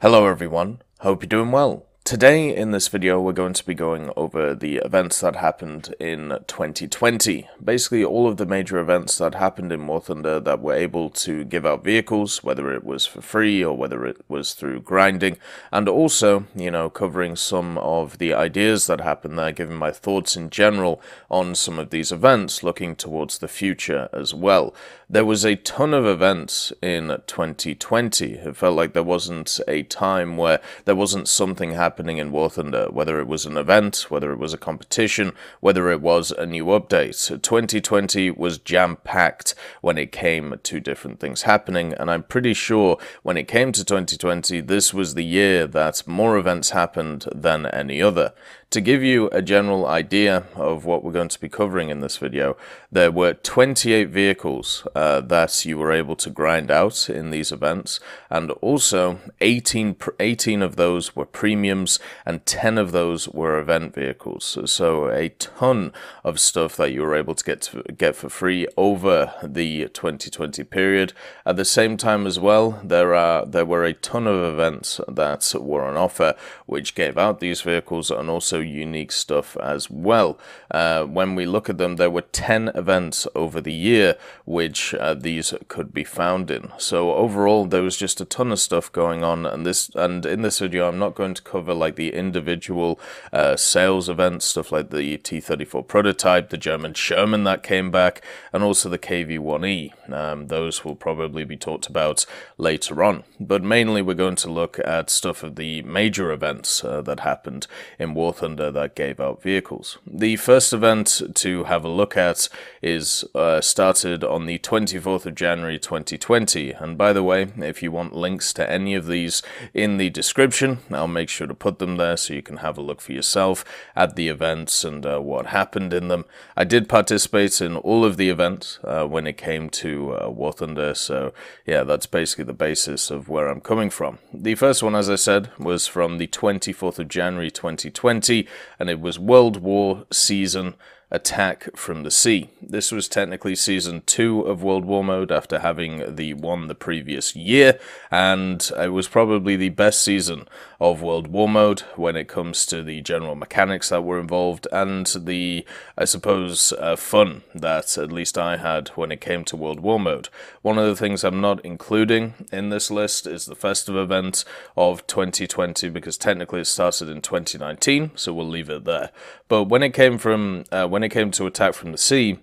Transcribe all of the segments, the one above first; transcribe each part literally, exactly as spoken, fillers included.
Hello everyone, hope you're doing well. Today in this video we're going to be going over the events that happened in twenty twenty. Basically all of the major events that happened in War Thunder that were able to give out vehicles, whether it was for free or whether it was through grinding, and also, you know, covering some of the ideas that happened there, giving my thoughts in general on some of these events, looking towards the future as well. There was a ton of events in twenty twenty. It felt like there wasn't a time where there wasn't something happening in War Thunder, whether it was an event, whether it was a competition, whether it was a new update. twenty twenty was jam-packed when it came to different things happening, and I'm pretty sure when it came to twenty twenty, this was the year that more events happened than any other. To give you a general idea of what we're going to be covering in this video, there were twenty-eight vehicles uh, that you were able to grind out in these events, and also eighteen, eighteen of those were premiums and ten of those were event vehicles. So a ton of stuff that you were able to get, to, get for free over the twenty twenty period. At the same time as well, there, are, there were a ton of events that were on offer which gave out these vehicles and also unique stuff as well. Uh, when we look at them, there were ten events over the year which uh, these could be found in. So overall there was just a ton of stuff going on, and this and in this video I'm not going to cover like the individual uh, sales events, stuff like the T thirty-four prototype, the German Sherman that came back, and also the K V one E. Um, those will probably be talked about later on, but mainly we're going to look at stuff of the major events uh, that happened in War Thunder that gave out vehicles. The first event to have a look at is uh, started on the twenty-fourth of January twenty twenty, and by the way, if you want links to any of these in the description, I'll make sure to put them there so you can have a look for yourself at the events and uh, what happened in them. I did participate in all of the events uh, when it came to uh, War Thunder, so yeah, that's basically the basis of where I'm coming from. The first one, as I said, was from the twenty-fourth of January twenty twenty, and it was World War Season Attack from the Sea. This was technically season two of World War mode after having the one the previous year, and it was probably the best season of World War mode when it comes to the general mechanics that were involved and the, I suppose, uh, fun that at least I had when it came to World War mode. One of the things I'm not including in this list is the festive event of twenty twenty, because technically it started in twenty nineteen, so we'll leave it there. But when it came from uh, when When it came to Attack from the Sea,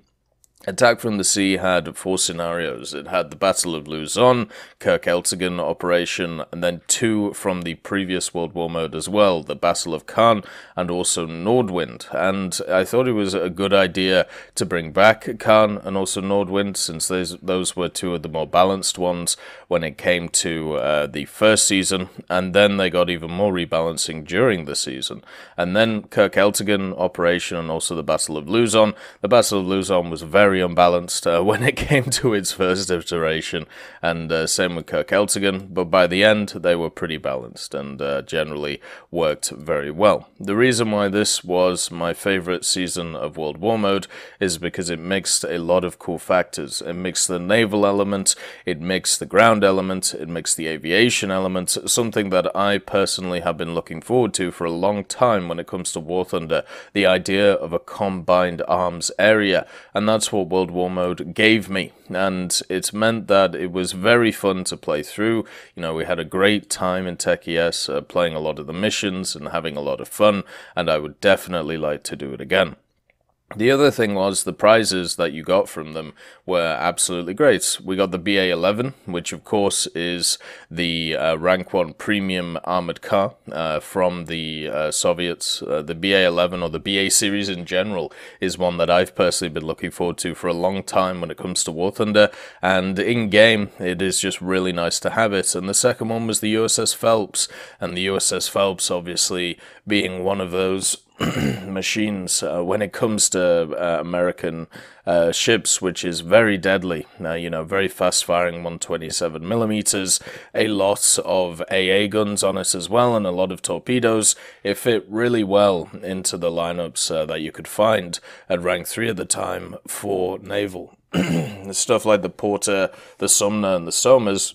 Attack from the Sea had four scenarios. It had the Battle of Luzon, Kerch-Eltigen Operation, and then two from the previous World War mode as well, the Battle of Caen and also Nordwind. And I thought it was a good idea to bring back Caen and also Nordwind, since those, those were two of the more balanced ones when it came to uh, the first season, and then they got even more rebalancing during the season. And then Kerch-Eltigen Operation and also the Battle of Luzon. The Battle of Luzon was very Very unbalanced uh, when it came to its first iteration, and uh, same with Kerch-Eltigen, but by the end they were pretty balanced and uh, generally worked very well. The reason why this was my favorite season of World War mode is because it mixed a lot of cool factors. It mixed the naval element, it mixed the ground element, it mixed the aviation element, something that I personally have been looking forward to for a long time when it comes to War Thunder, the idea of a combined arms area, and that's what World War mode gave me, and it's meant that it was very fun to play through. You know, we had a great time in Tech E S uh, playing a lot of the missions and having a lot of fun, and I would definitely like to do it again. The other thing was the prizes that you got from them were absolutely great. We got the B A eleven, which of course is the uh, rank one premium armored car uh, from the uh, Soviets. Uh, the B A eleven, or the B A series in general, is one that I've personally been looking forward to for a long time when it comes to War Thunder, and in game it is just really nice to have it. And the second one was the U S S Phelps, and the U S S Phelps obviously being one of those machines uh, when it comes to uh, American uh, ships, which is very deadly. Now, you know, very fast firing one twenty-seven millimeters, a lot of A A guns on it as well, and a lot of torpedoes. It fit really well into the lineups uh, that you could find at rank three at the time for naval. Stuff like the Porter, the Sumner and the Somers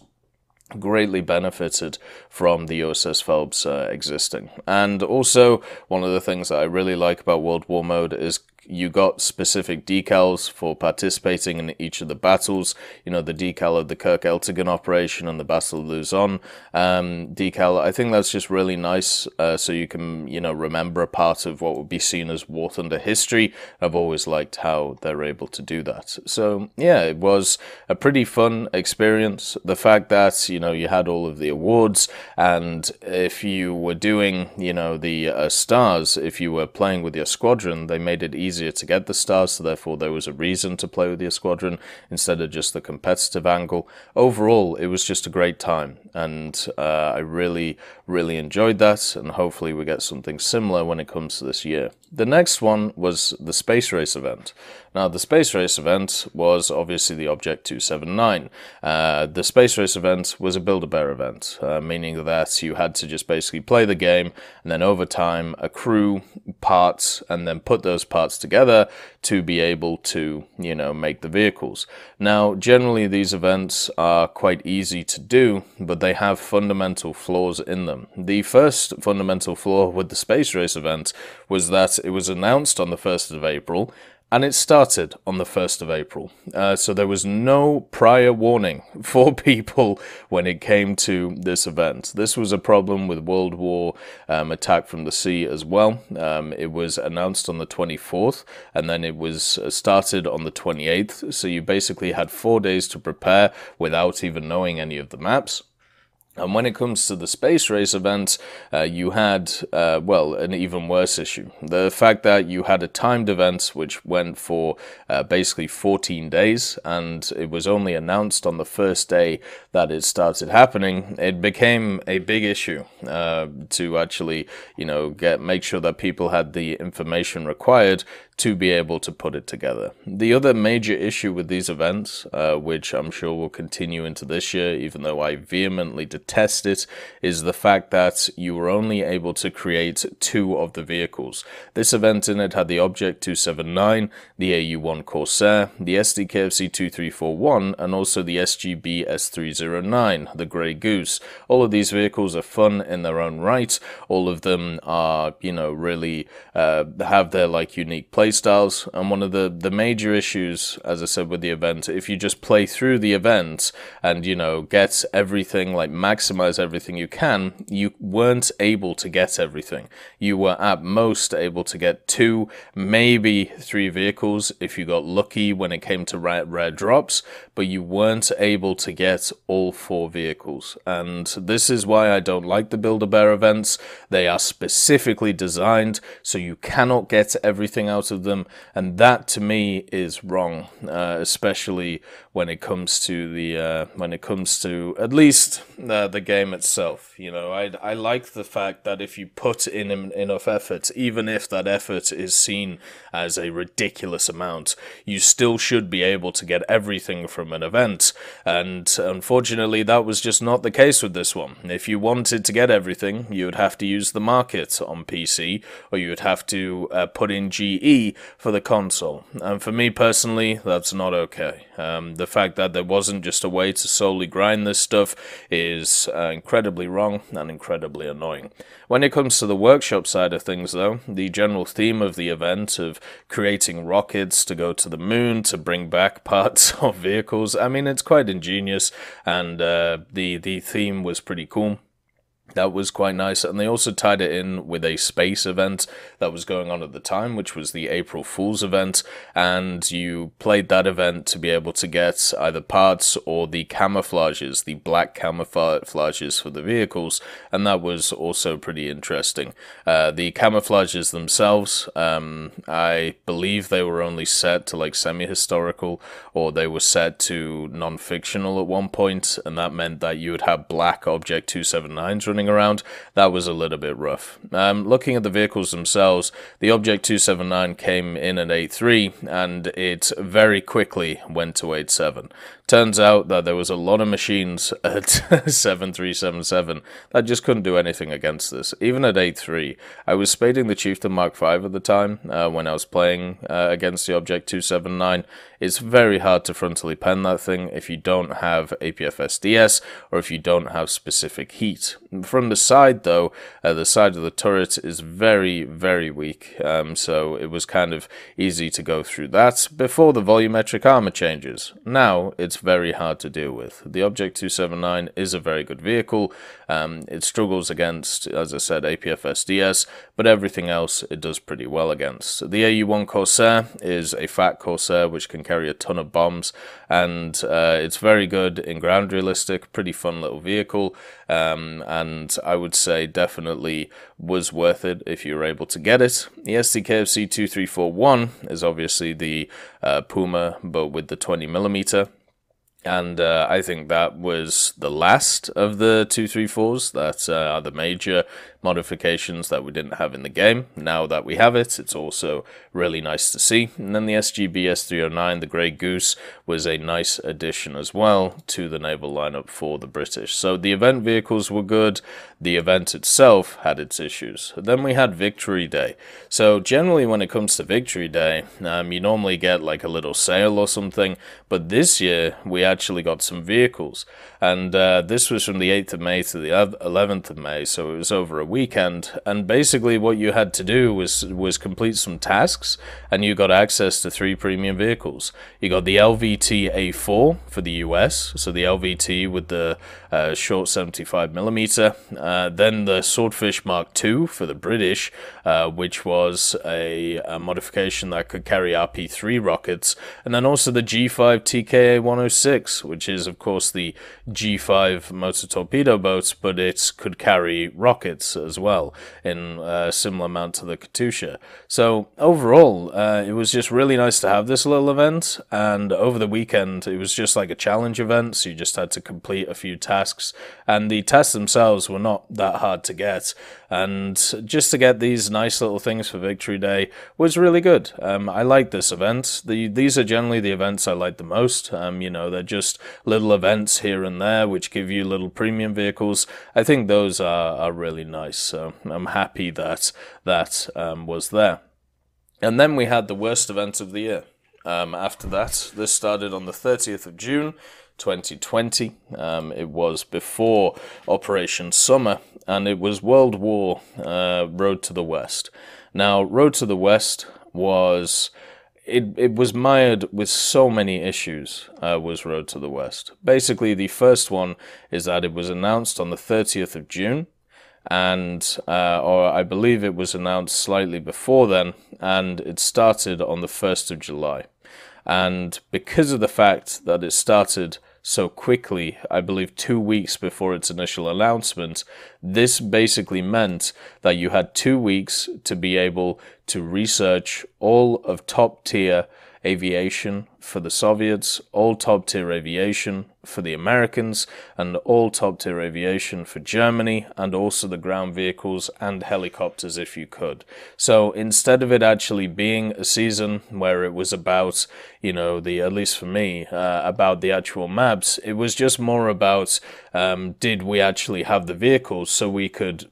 greatly benefited from the U S S Phelps uh, existing. And also, one of the things that I really like about World War Mode is you got specific decals for participating in each of the battles. You know, the decal of the Kerch-Eltigen Operation and the Battle of Luzon um, decal. I think that's just really nice, uh, so you can, you know, remember a part of what would be seen as War Thunder history. I've always liked how they're able to do that. So, yeah, it was a pretty fun experience. The fact that, you know, you had all of the awards, and if you were doing, you know, the uh, stars, if you were playing with your squadron, they made it easy to get the stars, so therefore there was a reason to play with your squadron instead of just the competitive angle. Overall, it was just a great time, and uh, I really, really enjoyed that, and hopefully we get something similar when it comes to this year. The next one was the Space Race event. Now, the Space Race event was obviously the Object two seventy-nine. Uh, the Space Race event was a Build-A-Bear event, uh, meaning that you had to just basically play the game, and then over time, accrue parts, and then put those parts together to be able to, you know, make the vehicles. Now, generally these events are quite easy to do, but they have fundamental flaws in them. The first fundamental flaw with the Space Race event was that it was announced on the first of April, and it started on the first of April. Uh, so there was no prior warning for people when it came to this event. This was a problem with World War um, Attack from the Sea as well. Um, it was announced on the twenty-fourth, and then it was started on the twenty-eighth. So you basically had four days to prepare without even knowing any of the maps. And when it comes to the Space Race event, uh, you had, uh, well, an even worse issue. The fact that you had a timed event which went for uh, basically fourteen days, and it was only announced on the first day that it started happening, it became a big issue uh, to actually, you know, get make sure that people had the information required to be able to put it together. The other major issue with these events, uh, which I'm sure will continue into this year, even though I vehemently detest it, is the fact that you were only able to create two of the vehicles. This event in it had the Object two seventy-nine, the A U one Corsair, the Sd.Kfz. two three four one, and also the S G B S three oh nine, the Grey Goose. All of these vehicles are fun in their own right. All of them are, you know, really uh, have their, like, unique places. Styles, and one of the the major issues, as I said, with the event, if you just play through the event and, you know, get everything, like, maximize everything you can, you weren't able to get everything. You were at most able to get two, maybe three vehicles if you got lucky when it came to rare, rare drops, but you weren't able to get all four vehicles. And this is why I don't like the Build-A-Bear events. They are specifically designed so you cannot get everything out of them, and that to me is wrong, uh, especially when it comes to the uh, when it comes to at least uh, the game itself. You know, I I like the fact that if you put in enough effort, even if that effort is seen as a ridiculous amount, you still should be able to get everything from an event. And unfortunately, that was just not the case with this one. If you wanted to get everything, you would have to use the market on P C, or you would have to uh, put in G E for the console, and for me personally, that's not okay. Um, the fact that there wasn't just a way to solely grind this stuff is uh, incredibly wrong and incredibly annoying. When it comes to the workshop side of things, though, the general theme of the event of creating rockets to go to the moon to bring back parts of vehicles, I mean, it's quite ingenious, and uh, the the theme was pretty cool. That was quite nice, and they also tied it in with a space event that was going on at the time, which was the April Fool's event, and you played that event to be able to get either parts or the camouflages, the black camouflages for the vehicles, and that was also pretty interesting. Uh, the camouflages themselves, um, I believe they were only set to, like, semi-historical, or they were set to non-fictional at one point, and that meant that you would have black Object two seventy-nines running around. That was a little bit rough. Um, looking at the vehicles themselves, the Object two seventy-nine came in at eight three, and it very quickly went to eight seven. Turns out that there was a lot of machines at seven three seven seven that just couldn't do anything against this, even at eight three. I was spading the Chieftain Mark five at the time uh, when I was playing uh, against the Object two seventy-nine. It's very hard to frontally pen that thing if you don't have A P F S D S or if you don't have specific heat. From the side, though, uh, the side of the turret is very, very weak, um, so it was kind of easy to go through that before the volumetric armor changes. Now, it's very hard to deal with. The Object two seventy-nine is a very good vehicle. Um, it struggles against, as I said, A P F S D S, but everything else it does pretty well against. The A U one Corsair is a fat Corsair which can carry a ton of bombs, and uh, it's very good in ground realistic, pretty fun little vehicle, um, and I would say definitely was worth it if you were able to get it. The Sd.Kfz. two three four one is obviously the uh, Puma, but with the twenty millimeter. And uh, I think that was the last of the two three fours that uh, are the major modifications that we didn't have in the game. Now that we have it, it's also really nice to see. And then the S G B S three oh nine, the Grey Goose, was a nice addition as well to the naval lineup for the British. So the event vehicles were good, the event itself had its issues. Then we had Victory Day. So generally when it comes to Victory Day, um, you normally get like a little sale or something, but this year we actually got some vehicles, and uh, this was from the eighth of May to the eleventh of May, so it was over a weekend. And basically what you had to do was was complete some tasks, and you got access to three premium vehicles. You got the L V T A four for the U S, so the L V T with the uh, short seventy-five millimeter, uh, then the Swordfish Mark two for the British, uh, which was a, a modification that could carry R P three rockets, and then also the G five T K A one oh six, which is of course the G five motor torpedo boats, but it could carry rockets as well in a similar amount to the Katyusha. So overall, uh, it was just really nice to have this little event, and over the weekend it was just like a challenge event, so you just had to complete a few tasks, and the tasks themselves were not that hard to get, and just to get these nice little things for Victory Day was really good. Um, I like this event. The, these are generally the events I like the most. Um, you know, they're just little events here and there which give you little premium vehicles. I think those are, are really nice, so I'm happy that that um, was there. And then we had the worst event of the year. Um, after that, this started on the thirtieth of June twenty twenty. Um, it was before Operation Summer, and it was World War uh, Road to the West. Now, Road to the West was... It, it was mired with so many issues, uh, was Road to the West. Basically, the first one is that it was announced on the thirtieth of June, and uh, or I believe it was announced slightly before then, and it started on the first of July. And because of the fact that it started so quickly, I believe two weeks before its initial announcement, this basically meant that you had two weeks to be able to research all of top-tier aviation for the Soviets, all top-tier aviation for the Americans, and all top-tier aviation for Germany, and also the ground vehicles and helicopters if you could. So instead of it actually being a season where it was about, you know, the, at least for me, uh, about the actual maps, it was just more about um, did we actually have the vehicles so we could,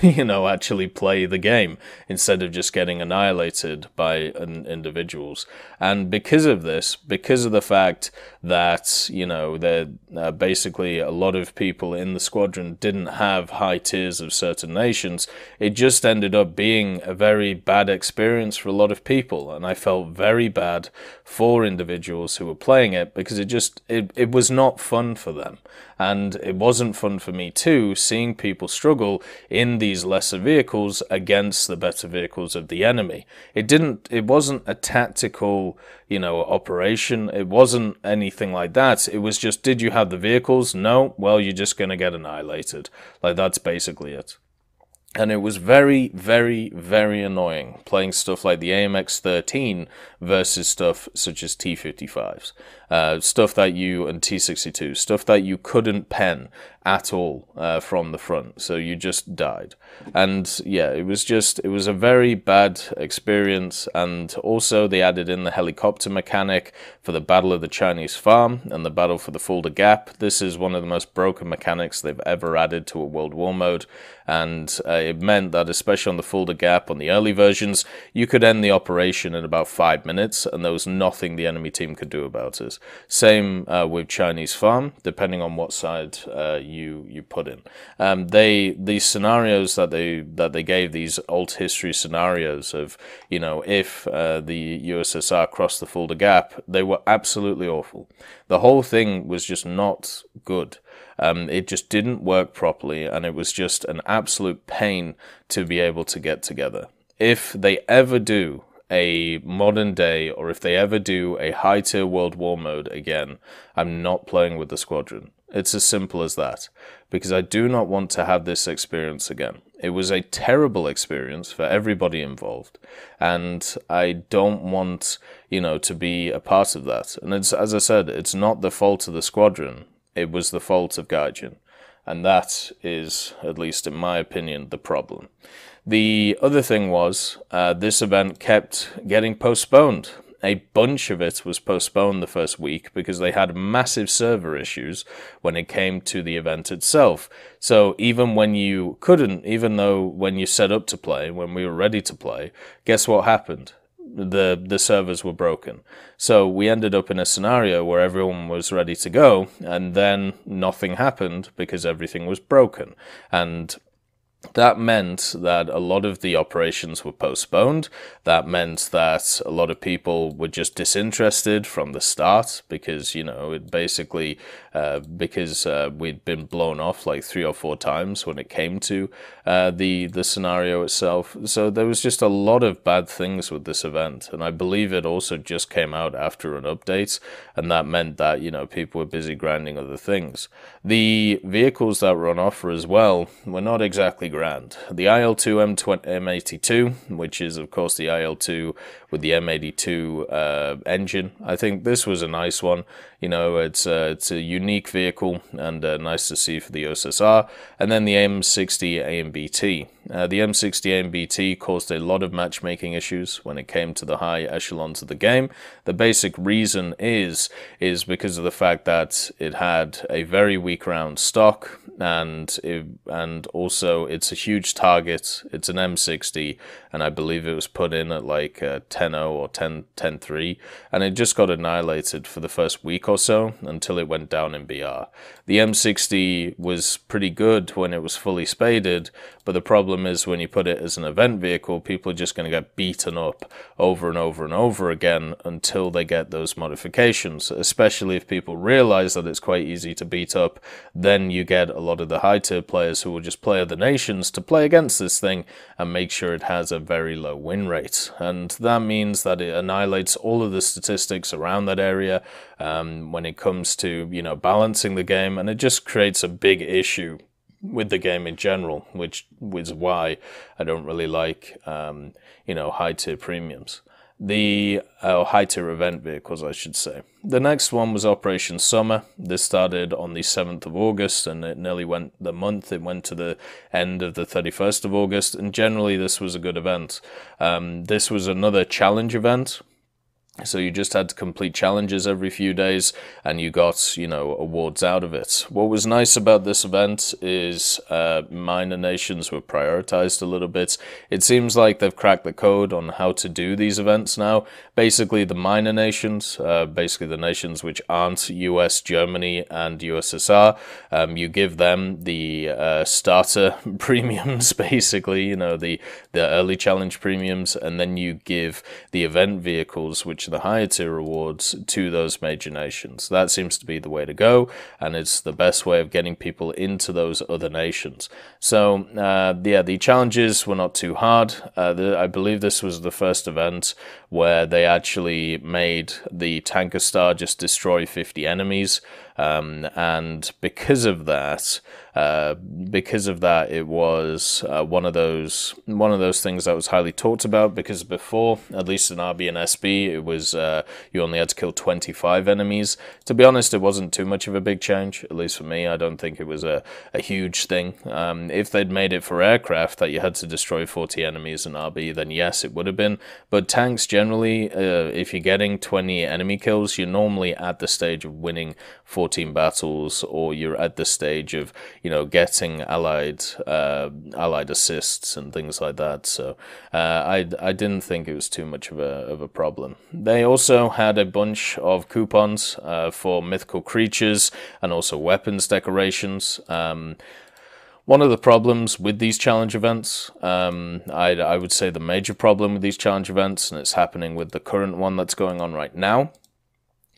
you know, actually play the game instead of just getting annihilated by an individuals. And because of this, because of the fact that, you know, that Uh, basically a lot of people in the squadron didn't have high tiers of certain nations, it just ended up being a very bad experience for a lot of people, and I felt very bad for individuals who were playing it, because it just it, it was not fun for them, and it wasn't fun for me too, seeing people struggle in these lesser vehicles against the better vehicles of the enemy. It didn't it wasn't a tactical, you know, operation. It wasn't anything like that. It was just, did you have the vehicles? No? Well, you're just going to get annihilated. Like, that's basically it. And it was very, very, very annoying playing stuff like the A M X thirteen versus stuff such as T fifty-fives. uh, stuff that you, and T sixty-two, stuff that you couldn't pen at all uh, from the front, so you just died. And yeah, it was just, it was a very bad experience. And also they added in the helicopter mechanic for the Battle of the Chinese Farm and the Battle for the Fulda Gap. This is one of the most broken mechanics they've ever added to a World War mode, and uh, it meant that especially on the Fulda Gap, on the early versions, you could end the operation in about five minutes and there was nothing the enemy team could do about it. Same uh, with Chinese Farm, depending on what side uh, you you put in. Um, they these scenarios that they that they gave, these alt history scenarios of, you know, if uh, the U S S R crossed the Fulda Gap, they were absolutely awful. The whole thing was just not good. Um, it just didn't work properly, and it was just an absolute pain to be able to get together. If they ever do a modern day, or if they ever do a high tier World War mode again, I'm not playing with the squadron. It's as simple as that, because I do not want to have this experience again. It was a terrible experience for everybody involved, and I don't want, you know, to be a part of that. And it's, as I said, it's not the fault of the squadron. It was the fault of Gaijin, and that is, at least in my opinion, the problem. The other thing was, uh, this event kept getting postponed. A bunch of it was postponed the first week because they had massive server issues when it came to the event itself. So even when you couldn't, even though when you set up to play, when we were ready to play, guess what happened? the the servers were broken. So we ended up in a scenario where everyone was ready to go, and then nothing happened because everything was broken. And that meant that a lot of the operations were postponed. That meant that a lot of people were just disinterested from the start because, you know, it basically, uh, because uh, we'd been blown off like three or four times when it came to uh, the, the scenario itself. So there was just a lot of bad things with this event. And I believe it also just came out after an update. And that meant that, you know, people were busy grinding other things. The vehicles that were on offer as well were not exactly grand. The I L two M eighty-two, which is of course the I L two with the M eighty-two uh, engine. I think this was a nice one. You know, it's a, it's a unique vehicle, and uh, nice to see for the U S S R. And then the M sixty A M B T. Uh, the M sixty A M B T caused a lot of matchmaking issues when it came to the high echelons of the game. The basic reason is is because of the fact that it had a very weak round stock, and it, and also it's a huge target. It's an M sixty, and I believe it was put in at like ten oh or ten ten three, and it just got annihilated for the first week or so until it went down in B R. The M sixty was pretty good when it was fully spaded, but the problem is when you put it as an event vehicle, people are just going to get beaten up over and over and over again until they get those modifications, especially if people realize that it's quite easy to beat up. Then you get a lot of the high tier players who will just play other nations to play against this thing and make sure it has a very low win rate. And that means that it annihilates all of the statistics around that area um, when it comes to, you know, balancing the game, and it just creates a big issue with the game in general, which is why I don't really like, um, you know, high tier premiums. The uh, high tier event vehicles, I should say. The next one was Operation Summer. This started on the seventh of August, and it nearly went the month. It went to the end of the thirty-first of August, and generally this was a good event. Um, this was another challenge event. So you just had to complete challenges every few days, and you got, you know, awards out of it. What was nice about this event is uh, minor nations were prioritized a little bit. It seems like they've cracked the code on how to do these events now. Basically, the minor nations, uh, basically the nations which aren't U S, Germany, and U S S R, um, you give them the uh, starter premiums, basically, you know, the, the early challenge premiums, and then you give the event vehicles, which the higher tier rewards, to those major nations. That seems to be the way to go, and it's the best way of getting people into those other nations. So uh, yeah, the challenges were not too hard. Uh, the, I believe this was the first event where they actually made the tanker star just destroy fifty enemies. um, and because of that, uh, because of that, it was uh, one of those one of those things that was highly talked about. Because before, at least in R B and S B, it was uh, you only had to kill twenty-five enemies. To be honest, it wasn't too much of a big change, at least for me. I don't think it was a, a huge thing. Um, if they'd made it for aircraft that you had to destroy forty enemies in R B, then yes, it would have been. But tanks generally, uh, if you're getting twenty enemy kills, you're normally at the stage of winning fourteen battles, or you're at the stage of, you know, getting allied uh, allied assists and things like that. So uh, I I didn't think it was too much of a of a problem. They also had a bunch of coupons uh, for mythical creatures and also weapons decorations. Um, One of the problems with these challenge events, um, I, I would say the major problem with these challenge events, and it's happening with the current one that's going on right now,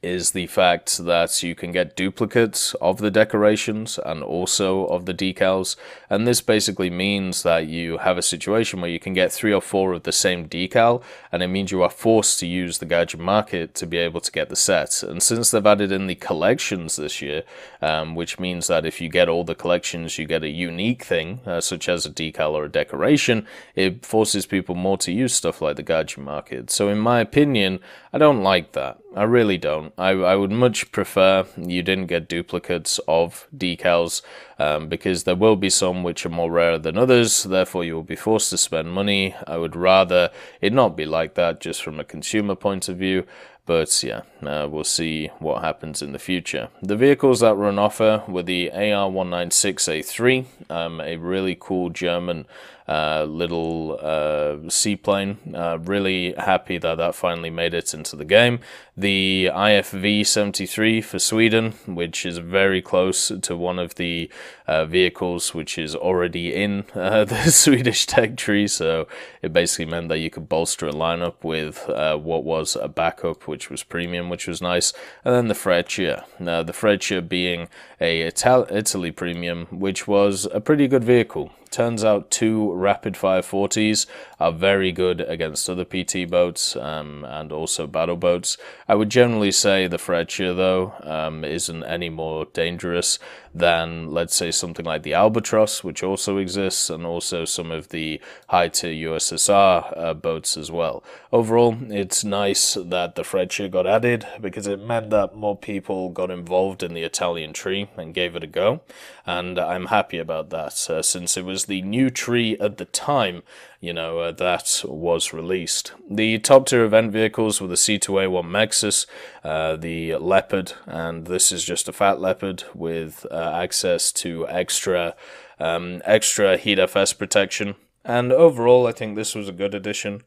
is the fact that you can get duplicates of the decorations and also of the decals. And this basically means that you have a situation where you can get three or four of the same decal, and it means you are forced to use the gadget market to be able to get the sets. And since they've added in the collections this year, um, which means that if you get all the collections, you get a unique thing, uh, such as a decal or a decoration, it forces people more to use stuff like the gadget market. So in my opinion, I don't like that. I really don't. I, I would much prefer you didn't get duplicates of decals, um, because there will be some which are more rare than others, therefore you will be forced to spend money. I would rather it not be like that, just from a consumer point of view. But yeah, uh, we'll see what happens in the future. The vehicles that were on offer were the A R one ninety-six A three, um, a really cool German uh, little uh, seaplane. Uh, really happy that that finally made it into the game. The I F V seventy-three for Sweden, which is very close to one of the uh, vehicles which is already in uh, the Swedish tech tree. So it basically meant that you could bolster a lineup with uh, what was a backup, which was premium, which was nice. And then the Freccia. Now, the Freccia being a Ital- Italy premium, which was a pretty good vehicle. Turns out two rapid-fire forties are very good against other P T boats um, and also battle boats. I would generally say the Freccia, though, um, isn't any more dangerous than, let's say, something like the Albatross, which also exists, and also some of the high-tier U S S R uh, boats as well. Overall, it's nice that the Freccia got added, because it meant that more people got involved in the Italian tree and gave it a go, and I'm happy about that, uh, since it was the new tree at the time, you know, uh, that was released. The top tier event vehicles were the C two A one Maxis, uh, the Leopard, and this is just a fat Leopard with uh, access to extra, um, extra heat F S protection. And overall, I think this was a good addition.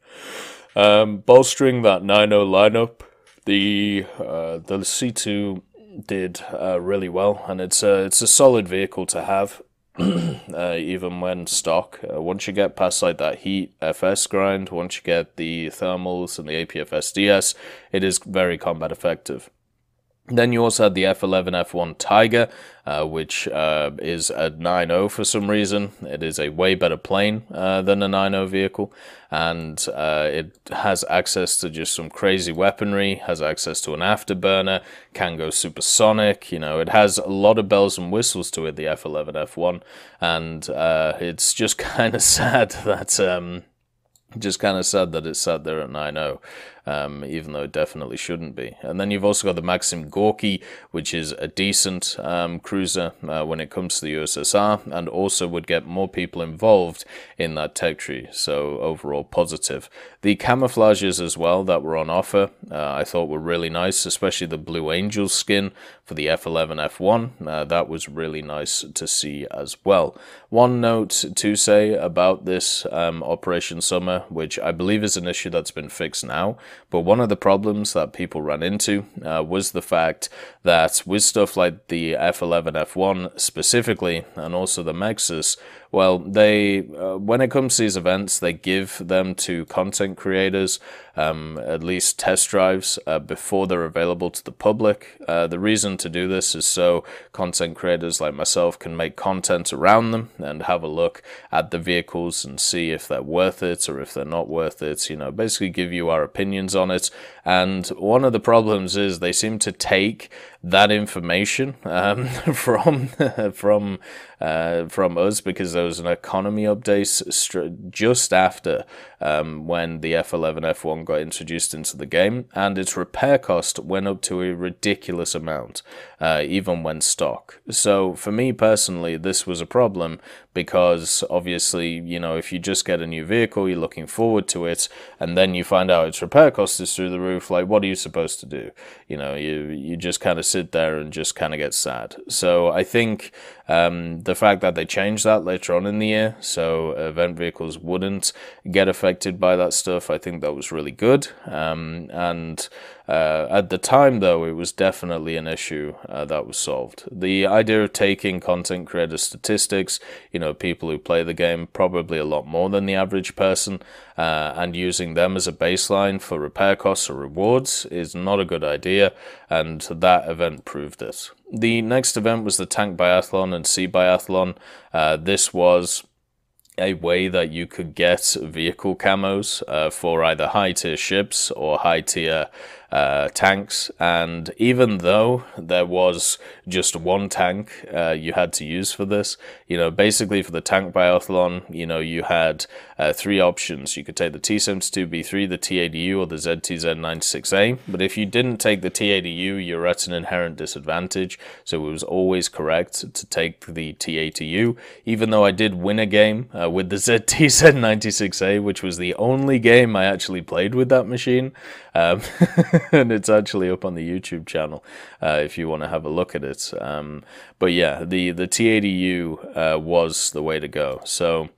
Um, bolstering that nine oh lineup, the uh, the C two did uh, really well, and it's a, it's a solid vehicle to have. uh, even when stock, uh, once you get past like that heat F S grind, once you get the thermals and the A P F S D S, it is very combat effective. Then you also had the F eleven F one Tiger, uh, which uh, is a nine oh for some reason. It is a way better plane uh, than a nine oh vehicle, and uh, it has access to just some crazy weaponry, has access to an afterburner, can go supersonic, you know, it has a lot of bells and whistles to it, the F eleven F one, and uh, it's just kind of sad that... Um, Just kind of sad that it's sat there at nine oh, um, even though it definitely shouldn't be. And then you've also got the Maxim Gorky, which is a decent um, cruiser uh, when it comes to the U S S R, and also would get more people involved in that tech tree, so overall positive. The camouflages as well that were on offer uh, I thought were really nice, especially the Blue Angel skin for the F eleven F one. Uh, that was really nice to see as well. One note to say about this um, Operation Summer, which I believe is an issue that's been fixed now, but one of the problems that people ran into uh, was the fact that with stuff like the F eleven F one specifically, and also the Maxis, Well, they uh, when it comes to these events, they give them to content creators, um, at least test drives, uh, before they're available to the public. Uh, the reason to do this is so content creators like myself can make content around them and have a look at the vehicles and see if they're worth it or if they're not worth it, you know, basically give you our opinions on it. And one of the problems is they seem to take that information um, from from uh, from us, because there was an economy update just after um, when the F eleven F one got introduced into the game, and its repair cost went up to a ridiculous amount, uh, even when stock. So for me personally, this was a problem, because obviously, you know, if you just get a new vehicle, you're looking forward to it, and then you find out its repair cost is through the roof. Like, what are you supposed to do? You know, you you just kind of sit there and just kind of get sad. So I think um, the fact that they changed that later on in the year, so event vehicles wouldn't get affected by that stuff, I think that was really good. Um, and uh, at the time, though, it was definitely an issue uh, that was solved. The idea of taking content creator statistics, you know, people who play the game probably a lot more than the average person, uh, and using them as a baseline for repair costs or rewards is not a good idea, and that event proved it. The next event was the Tank Biathlon and Sea Biathlon. Uh, this was a way that you could get vehicle camos uh, for either high-tier ships or high-tier uh, tanks, and even though there was just one tank uh, you had to use for this, you know, basically for the Tank Biathlon, you know, you had uh, three options. You could take the T seventy-two B three, the T eighty U, or the Z T Z ninety-six A, but if you didn't take the T eighty U, you were at an inherent disadvantage, so it was always correct to take the T eighty U, even though I did win a game uh, with the Z T Z ninety-six A, which was the only game I actually played with that machine, um, and it's actually up on the YouTube channel uh, if you want to have a look at it. Um, but yeah, the, the T eighty U uh, was the way to go. So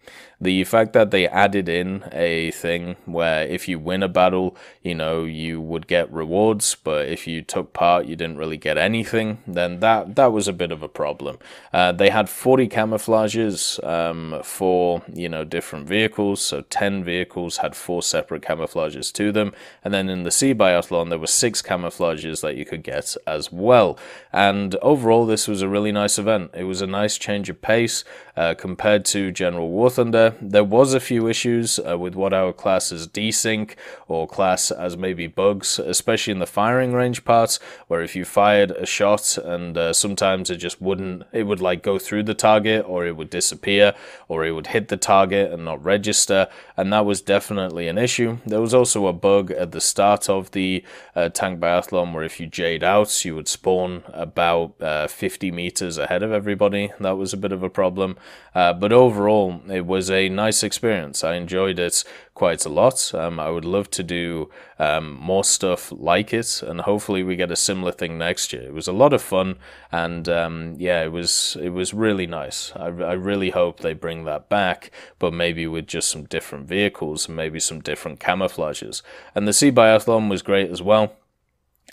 the fact that they added in a thing where if you win a battle, you know, you would get rewards, but if you took part, you didn't really get anything, then that, that was a bit of a problem. Uh, they had forty camouflages um, for, you know, different vehicles, so ten vehicles had four separate camouflages to them, and then in the Sea Biathlon, there were six camouflages that you could get as well. And overall, this was a really nice event. It was a nice change of pace uh, compared to General War Thunder. There was a few issues uh, with what I would class as desync, or class as maybe bugs, especially in the firing range parts, where if you fired a shot and uh, sometimes it just wouldn't, it would like go through the target, or it would disappear, or it would hit the target and not register, and that was definitely an issue. There was also a bug at the start of the uh, Tank Biathlon where if you jade out, you would spawn about uh, fifty meters ahead of everybody. That was a bit of a problem, uh, but overall it was a A nice experience. I enjoyed it quite a lot. Um, I would love to do um, more stuff like it, and hopefully we get a similar thing next year. It was a lot of fun, and um, yeah, it was it was really nice. I, I really hope they bring that back, but maybe with just some different vehicles and maybe some different camouflages. And the Sea Biathlon was great as well.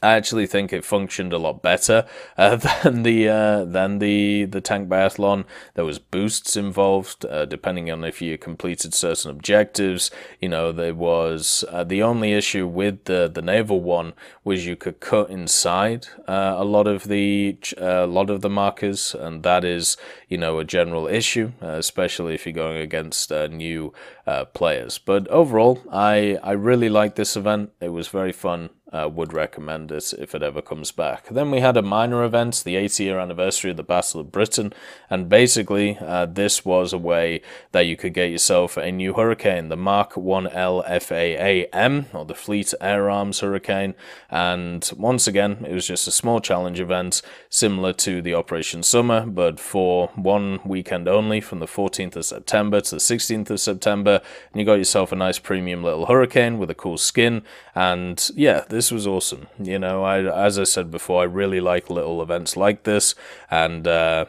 I actually think it functioned a lot better uh, than the uh, than the the Tank Biathlon. There was boosts involved, uh, depending on if you completed certain objectives. You know, there was uh, the only issue with the the naval one was you could cut inside uh, a lot of the a uh, lot of the markers, and that is, you know, a general issue, uh, especially if you're going against uh, new uh, players. But overall, I I really liked this event. It was very fun. Uh, would recommend it if it ever comes back. Then we had a minor event, the eighty year anniversary of the Battle of Britain, and basically uh, this was a way that you could get yourself a new Hurricane, the Mark one L F A A M, or the Fleet Air Arms Hurricane, and once again it was just a small challenge event similar to the Operation Summer, but for one weekend only, from the fourteenth of September to the sixteenth of September, and you got yourself a nice premium little Hurricane with a cool skin, and yeah, this This was awesome. You know, I, as I said before, I really like little events like this, and uh,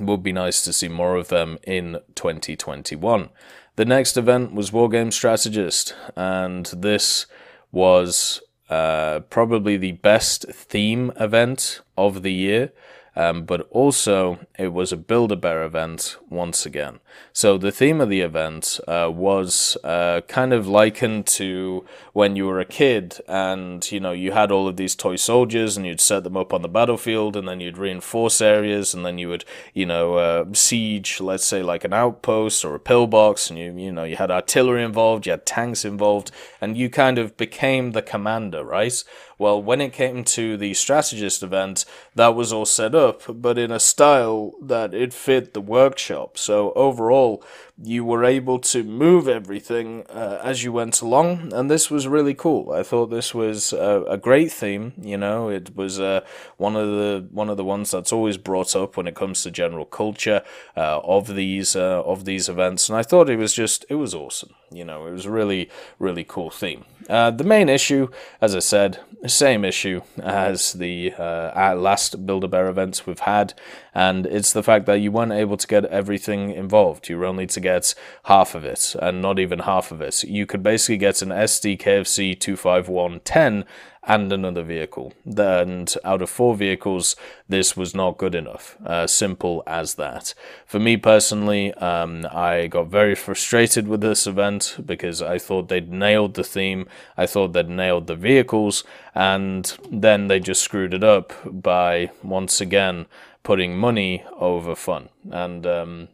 it would be nice to see more of them in twenty twenty-one. The next event was War Game Strategist, and this was uh, probably the best theme event of the year. um, but also it was a build-a-bear event once again. So the theme of the event uh, was uh, kind of likened to when you were a kid and, you know, you had all of these toy soldiers and you'd set them up on the battlefield and then you'd reinforce areas and then you would, you know, uh, siege, let's say, like an outpost or a pillbox, and you, you know, you had artillery involved, you had tanks involved, and you kind of became the commander, right? Well, when it came to the strategist event, that was all set up, but in a style that it fit the workshop. So overall, you were able to move everything uh, as you went along, and this was really cool. I thought this was a, a great theme. You know, it was uh, one of the one of the ones that's always brought up when it comes to general culture uh, of these uh, of these events, and I thought it was just it was awesome. You know, it was a really really cool theme. Uh, the main issue, as I said, same issue as the uh, last Build-A-Bear events we've had, and it's the fact that you weren't able to get everything involved. You were only to get half of it, and not even half of it. You could basically get an S D K F Z two five one ten and another vehicle, and out of four vehicles, this was not good enough. Uh, simple as that. For me personally, um, I got very frustrated with this event because I thought they'd nailed the theme, I thought they'd nailed the vehicles, and then they just screwed it up by, once again, putting money over fun. And um,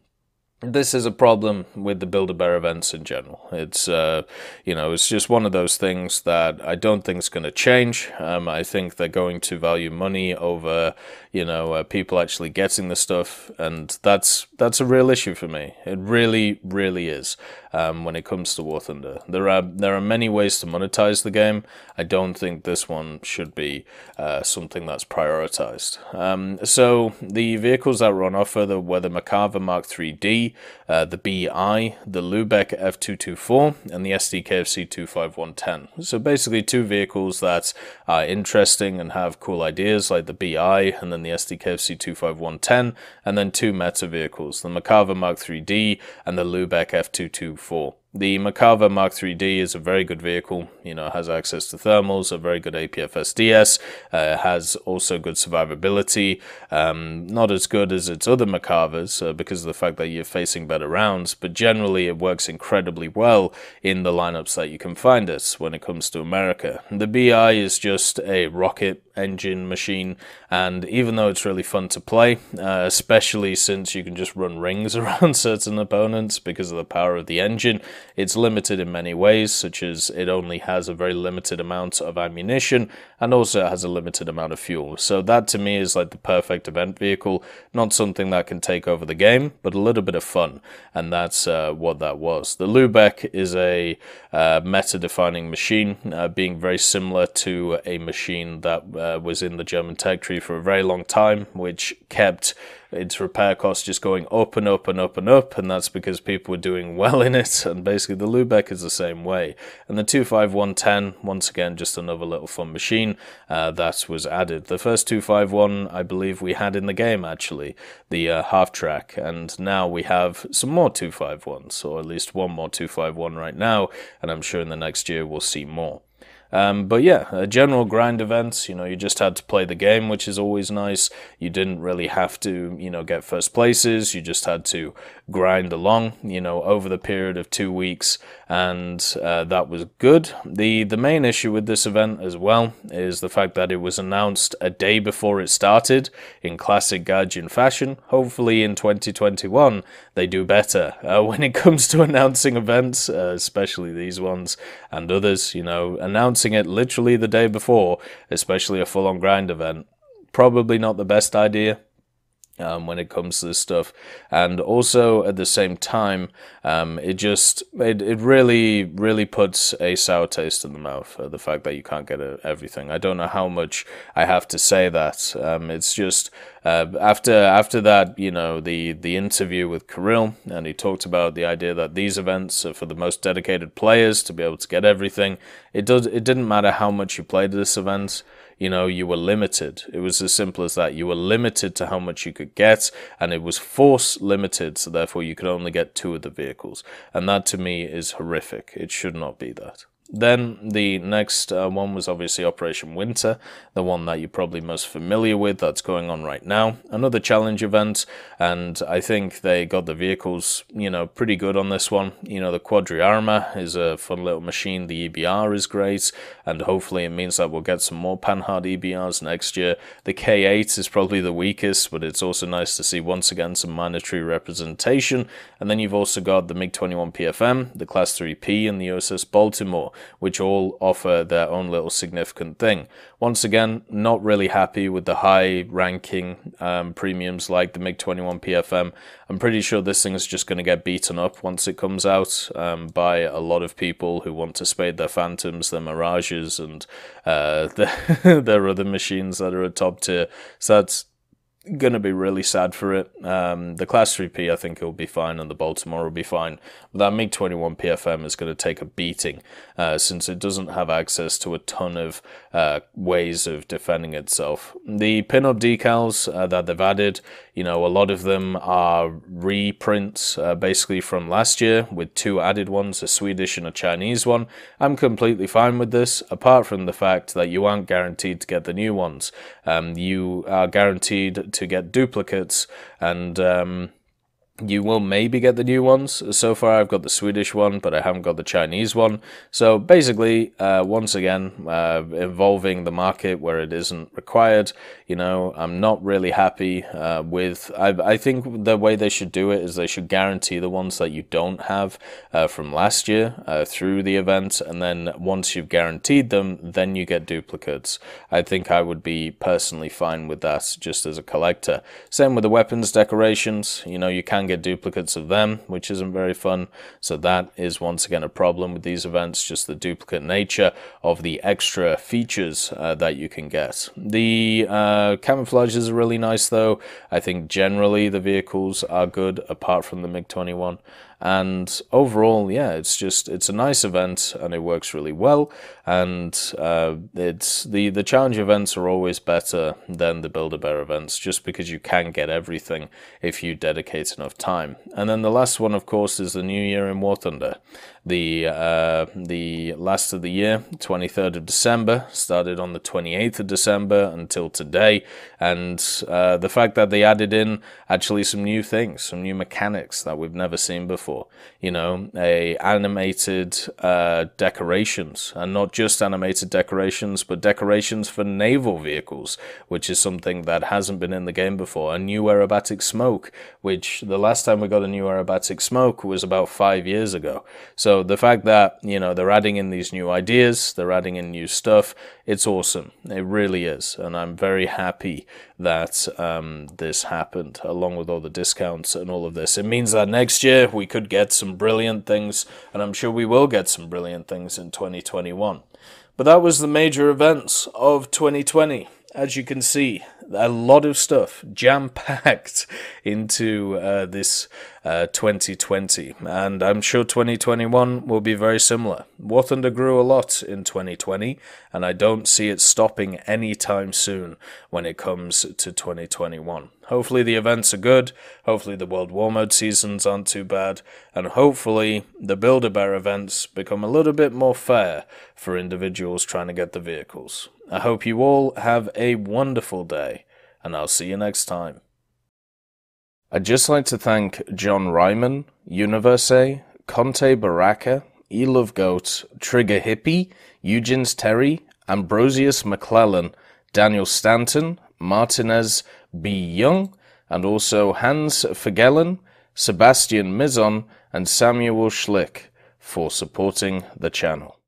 this is a problem with the Build-A-Bear events in general. It's, uh, you know, it's just one of those things that I don't think is going to change. Um, I think they're going to value money over, you know, uh, people actually getting the stuff, and that's that's a real issue for me. It really, really is. Um, when it comes to War Thunder, there are there are many ways to monetize the game. I don't think this one should be uh, something that's prioritized. Um, so the vehicles that were on offer there were the Merkava Mark three D. Uh, the B I, the Lübeck F two twenty-four, and the S D K F C two five one ten. So basically two vehicles that are interesting and have cool ideas, like the B I and then the S D K F C two five one ten, and then two meta vehicles, the Merkava Mark three D and the Lübeck F two twenty-four. The Merkava Mark three D is a very good vehicle. You know, it has access to thermals, a very good A P F S D S, uh, has also good survivability, um, not as good as its other Merkavas uh, because of the fact that you're facing better rounds, but generally it works incredibly well in the lineups that you can find it when it comes to America. The B I is just a rocket engine machine, and even though it's really fun to play, uh, especially since you can just run rings around certain opponents because of the power of the engine, it's limited in many ways, such as it only has a very limited amount of ammunition, and also it has a limited amount of fuel. So that to me is like the perfect event vehicle, not something that can take over the game, but a little bit of fun, and that's uh, what that was. The Lübeck is a uh, meta-defining machine, uh, being very similar to a machine that uh, was in the German tech tree for a very long time, which kept its repair costs just going up and up and up and up, and that's because people were doing well in it, and basically the Lübeck is the same way. And the two five one ten, once again, just another little fun machine uh, that was added. The first two five one, I believe, we had in the game, actually, the uh, half-track, and now we have some more two five ones, or at least one more two five one right now, and I'm sure in the next year we'll see more. Um, but yeah, a general grind event. You know, you just had to play the game, which is always nice. You didn't really have to, you know, get first places. You just had to grind along, you know, over the period of two weeks, and uh, that was good. The the main issue with this event as well is the fact that it was announced a day before it started in classic Gaijin fashion. Hopefully in twenty twenty-one, they do better uh, when it comes to announcing events, uh, especially these ones and others, you know, announcing it literally the day before, especially a full-on grind event. Probably not the best idea um, when it comes to this stuff. And also at the same time, um, it just it, it really really puts a sour taste in the mouth, uh, the fact that you can't get a, everything. I don't know how much I have to say that. Um, it's just Uh, after after that, you know, the, the interview with Kirill, and he talked about the idea that these events are for the most dedicated players to be able to get everything. It does. It didn't matter how much you played this event. You know, you were limited. It was as simple as that. You were limited to how much you could get, and it was force limited, so therefore you could only get two of the vehicles. And that, to me, is horrific. It should not be that. Then the next uh, one was obviously Operation Winter, the one that you're probably most familiar with that's going on right now. Another challenge event, and I think they got the vehicles, you know, pretty good on this one. You know, the Quadriarma is a fun little machine, the E B R is great, and hopefully it means that we'll get some more Panhard E B Rs next year. The K eight is probably the weakest, but it's also nice to see once again some mandatory representation. And then you've also got the MiG twenty-one P F M, the Class three P, and the U S S Baltimore, which all offer their own little significant thing. Once again, not really happy with the high ranking um, premiums like the MiG twenty-one P F M. I'm pretty sure this thing is just going to get beaten up once it comes out um, by a lot of people who want to spade their Phantoms, their Mirages, and uh, the their other machines that are at top tier. So that's going to be really sad for it. Um, the Class three P, I think it will be fine, and the Baltimore will be fine. But that MiG twenty-one P F M is going to take a beating, uh, since it doesn't have access to a ton of uh, ways of defending itself. The pin-up decals uh, that they've added, you know, a lot of them are reprints, uh, basically from last year, with two added ones, a Swedish and a Chinese one. I'm completely fine with this, apart from the fact that you aren't guaranteed to get the new ones. Um, you are guaranteed to get duplicates, and um, you will maybe get the new ones. So far I've got the Swedish one, but I haven't got the Chinese one. So basically, uh, once again, uh, involving the market where it isn't required, you know, I'm not really happy uh, with... I, I think the way they should do it is they should guarantee the ones that you don't have uh, from last year uh, through the event, and then once you've guaranteed them, then you get duplicates. I think I would be personally fine with that, just as a collector. Same with the weapons decorations. You know, you can get Get duplicates of them, which isn't very fun. So that is once again a problem with these events, just the duplicate nature of the extra features uh, that you can get. The uh, camouflages are really nice though. I think generally the vehicles are good apart from the MiG twenty-one. And overall, yeah, it's just, it's a nice event and it works really well. And uh, it's the, the challenge events are always better than the Build-A-Bear events, just because you can get everything if you dedicate enough time. And then the last one, of course, is the New Year in War Thunder. The, uh, the last of the year, twenty-third of December, started on the twenty-eighth of December until today. And uh, the fact that they added in actually some new things, some new mechanics that we've never seen before. You know, a animated uh, decorations, and not just animated decorations, but decorations for naval vehicles, which is something that hasn't been in the game before. A new aerobatic smoke, which the last time we got a new aerobatic smoke was about five years ago. So the fact that, you know, they're adding in these new ideas, they're adding in new stuff, it's awesome. It really is, and I'm very happy that um, this happened, along with all the discounts and all of this. It means that next year we could get some brilliant things, and I'm sure we will get some brilliant things in twenty twenty-one. But that was the major events of twenty twenty. As you can see, a lot of stuff jam-packed into uh, this uh, twenty twenty, and I'm sure twenty twenty-one will be very similar. War Thunder grew a lot in twenty twenty, and I don't see it stopping anytime soon when it comes to twenty twenty-one. Hopefully the events are good, hopefully the World War Mode seasons aren't too bad, and hopefully the Build-A-Bear events become a little bit more fair for individuals trying to get the vehicles. I hope you all have a wonderful day, and I'll see you next time. I'd just like to thank John Ryman, Universe, Conte Baraka, Elovegoat, Trigger Hippie, Eugens Terry, Ambrosius McClellan, Daniel Stanton, Martinez B. Young, and also Hans Fagelen, Sebastian Mizon, and Samuel Schlick for supporting the channel.